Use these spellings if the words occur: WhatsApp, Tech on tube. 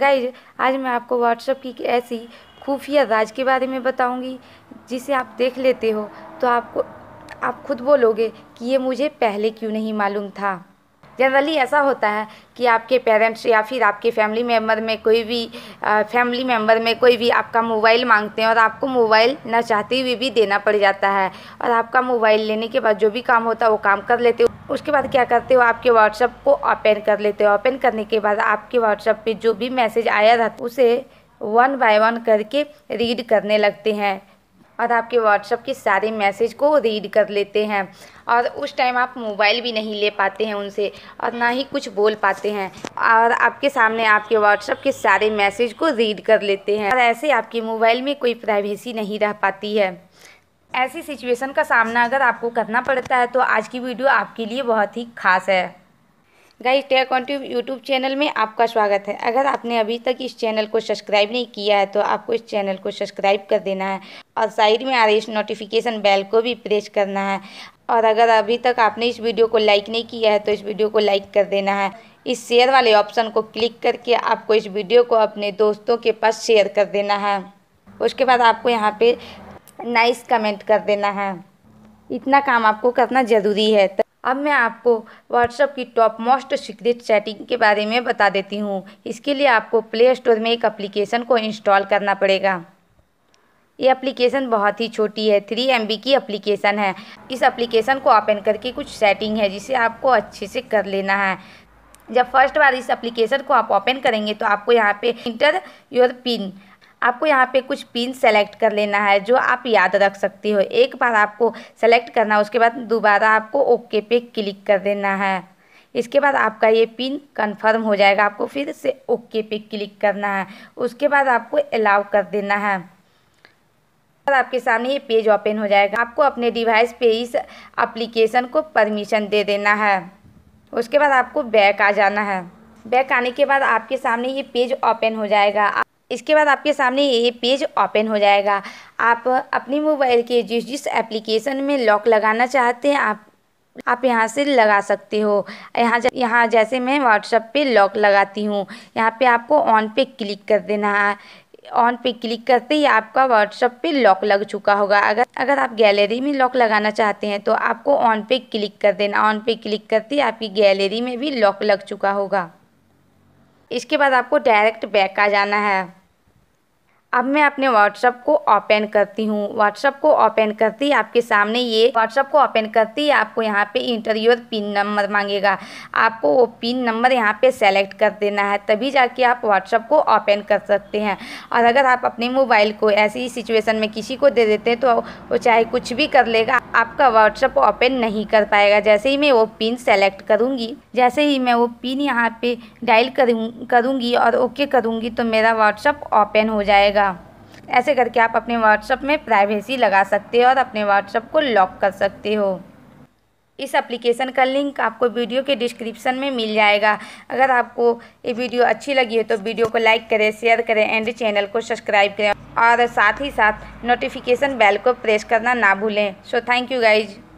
Guys आज मैं आपको व्हाट्सएप की ऐसी खुफिया राज के बारे में बताऊंगी जिसे आप देख लेते हो तो आप खुद बोलोगे कि ये मुझे पहले क्यों नहीं मालूम था। जनरली ऐसा होता है कि आपके पेरेंट्स या फिर आपके फैमिली मेम्बर में कोई भी आपका मोबाइल मांगते हैं और आपको मोबाइल ना चाहते हुए भी देना पड़ जाता है, और आपका मोबाइल लेने के बाद जो भी काम होता है वो काम कर लेते हो। उसके बाद क्या करते हो, आपके व्हाट्सएप को ओपन कर लेते हो। ओपन करने के बाद आपके व्हाट्सएप पे जो भी मैसेज आया था उसे वन बाय वन करके रीड करने लगते हैं और आपके व्हाट्सएप के सारे मैसेज को रीड कर लेते हैं। और उस टाइम आप मोबाइल भी नहीं ले पाते हैं उनसे और ना ही कुछ बोल पाते हैं, और आपके सामने आपके व्हाट्सएप के सारे मैसेज को रीड कर लेते हैं और ऐसे आपके मोबाइल में कोई प्राइवेसी नहीं रह पाती है। ऐसी सिचुएशन का सामना अगर आपको करना पड़ता है तो आज की वीडियो आपके लिए बहुत ही खास है। गाइस टेकोनट्यूब यूट्यूब चैनल में आपका स्वागत है। अगर आपने अभी तक इस चैनल को सब्सक्राइब नहीं किया है तो आपको इस चैनल को सब्सक्राइब कर देना है और साइड में आ रही इस नोटिफिकेशन बेल को भी प्रेस करना है। और अगर अभी तक आपने इस वीडियो को लाइक नहीं किया है तो इस वीडियो को लाइक कर देना है। इस शेयर वाले ऑप्शन को क्लिक करके आपको इस वीडियो को अपने दोस्तों के पास शेयर कर देना है। उसके बाद आपको यहाँ पे नाइस कमेंट कर देना है। इतना काम आपको करना ज़रूरी है। अब मैं आपको व्हाट्सएप की टॉप मोस्ट सीक्रेट सेटिंग के बारे में बता देती हूँ। इसके लिए आपको प्ले स्टोर में एक एप्लीकेशन को इंस्टॉल करना पड़ेगा। ये एप्लीकेशन बहुत ही छोटी है, 3 MB की एप्लीकेशन है। इस एप्लीकेशन को ओपन करके कुछ सेटिंग है जिसे आपको अच्छे से कर लेना है। जब फर्स्ट बार इस एप्लीकेशन को आप ओपन करेंगे तो आपको यहाँ पे इंटर योर पिन, आपको यहाँ पे कुछ पिन सेलेक्ट कर लेना है जो आप याद रख सकते हो। एक बार आपको सेलेक्ट करना है, उसके बाद दोबारा आपको ओके पे क्लिक कर देना है। इसके बाद आपका ये पिन कंफर्म हो जाएगा, आपको फिर से ओके पे क्लिक करना है। उसके बाद आपको अलाउ कर देना है। आपके सामने ये पेज ओपन हो जाएगा। आपको अपने डिवाइस पे इस एप्लीकेशन को परमिशन दे देना है। उसके बाद आपको बैक आ जाना है। बैक आने के बाद आपके सामने ये पेज ओपन हो जाएगा। इसके बाद आपके सामने ये पेज ओपन हो जाएगा। आप अपने मोबाइल के जिस एप्लीकेशन में लॉक लगाना चाहते हैं आप यहाँ से लगा सकते हो। यहाँ जैसे मैं व्हाट्सएप पे लॉक लगाती हूँ, यहाँ पे आपको ऑन पे क्लिक कर देना है। ऑन पे क्लिक करते ही आपका व्हाट्सएप पे लॉक लग चुका होगा। अगर आप गैलरी में लॉक लगाना चाहते हैं तो आपको ऑन पे क्लिक कर देना। ऑन पे क्लिक करते ही आपकी गैलरी में भी लॉक लग चुका होगा। इसके बाद आपको डायरेक्ट बैक आ जाना है। अब मैं अपने व्हाट्सएप को ओपन करती हूँ। व्हाट्सएप को ओपन करते ही आपके सामने ये आपको यहाँ पे इंटरव्यूअर पिन नंबर मांगेगा। आपको वो पिन नंबर यहाँ पे सेलेक्ट कर देना है, तभी जाके आप व्हाट्सएप को ओपन कर सकते हैं। और अगर आप अपने मोबाइल को ऐसी सिचुएशन में किसी को दे देते हैं तो वो चाहे कुछ भी कर लेगा, आपका व्हाट्सएप ओपन नहीं कर पाएगा। जैसे ही मैं वो पिन सेलेक्ट करूँगी, यहाँ पर डायल करूँगी और ओके करूँगी तो मेरा व्हाट्सएप ओपन हो जाएगा। ऐसे करके आप अपने व्हाट्सएप में प्राइवेसी लगा सकते हो और अपने व्हाट्सएप को लॉक कर सकते हो। इस एप्लीकेशन का लिंक आपको वीडियो के डिस्क्रिप्शन में मिल जाएगा। अगर आपको ये वीडियो अच्छी लगी हो तो वीडियो को लाइक करें, शेयर करें एंड चैनल को सब्सक्राइब करें और साथ ही साथ नोटिफिकेशन बेल को प्रेस करना ना भूलें। So thank you guys.